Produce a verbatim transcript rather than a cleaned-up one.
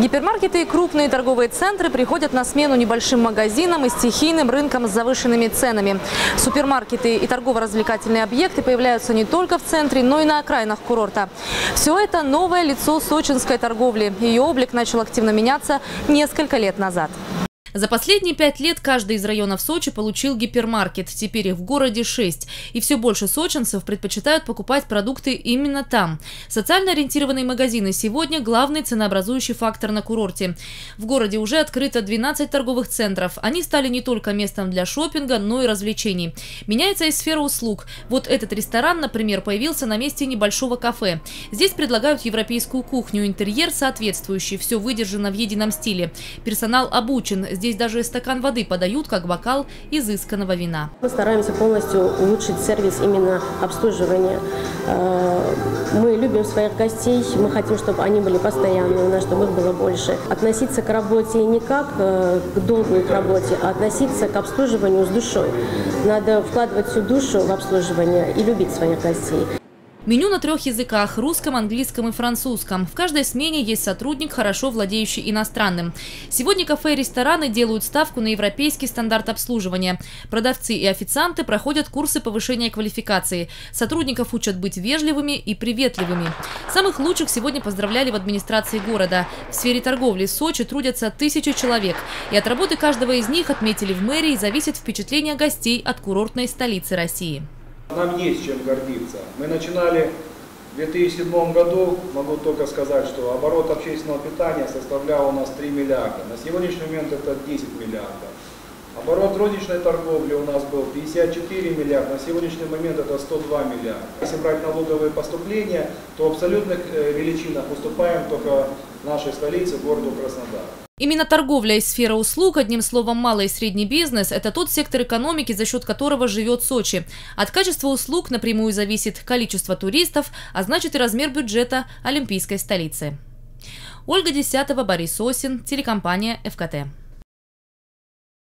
Гипермаркеты и крупные торговые центры приходят на смену небольшим магазинам и стихийным рынкам с завышенными ценами. Супермаркеты и торгово-развлекательные объекты появляются не только в центре, но и на окраинах курорта. Все это новое лицо сочинской торговли. Ее облик начал активно меняться несколько лет назад. За последние пять лет каждый из районов Сочи получил гипермаркет, теперь их в городе шесть. И все больше сочинцев предпочитают покупать продукты именно там. Социально ориентированные магазины сегодня – главный ценообразующий фактор на курорте. В городе уже открыто двенадцать торговых центров. Они стали не только местом для шопинга, но и развлечений. Меняется и сфера услуг. Вот этот ресторан, например, появился на месте небольшого кафе. Здесь предлагают европейскую кухню, интерьер соответствующий, все выдержано в едином стиле. Персонал обучен. Здесь даже стакан воды подают, как бокал изысканного вина. Мы стараемся полностью улучшить сервис именно обслуживания. Мы любим своих гостей, мы хотим, чтобы они были постоянные, у нас, чтобы их было больше. Относиться к работе не как к долгу и к работе, а относиться к обслуживанию с душой. Надо вкладывать всю душу в обслуживание и любить своих гостей. Меню на трех языках – русском, английском и французском. В каждой смене есть сотрудник, хорошо владеющий иностранным. Сегодня кафе и рестораны делают ставку на европейский стандарт обслуживания. Продавцы и официанты проходят курсы повышения квалификации. Сотрудников учат быть вежливыми и приветливыми. Самых лучших сегодня поздравляли в администрации города. В сфере торговли в Сочи трудятся тысячи человек. И от работы каждого из них, отметили в мэрии, зависит впечатление гостей от курортной столицы России. Нам есть чем гордиться. Мы начинали в две тысячи седьмом году, могу только сказать, что оборот общественного питания составлял у нас три миллиарда. На сегодняшний момент это десять миллиардов. Оборот розничной торговли у нас был пятьдесят четыре миллиарда, на сегодняшний момент это сто два миллиарда. Если брать налоговые поступления, то в абсолютных величинах уступаем только нашей столице, городу Краснодар. Именно торговля и сфера услуг, одним словом, малый и средний бизнес – это тот сектор экономики, за счет которого живет Сочи. От качества услуг напрямую зависит количество туристов, а значит и размер бюджета олимпийской столицы. Ольга Десятова, Борис Осин, телекомпания «Эфкате».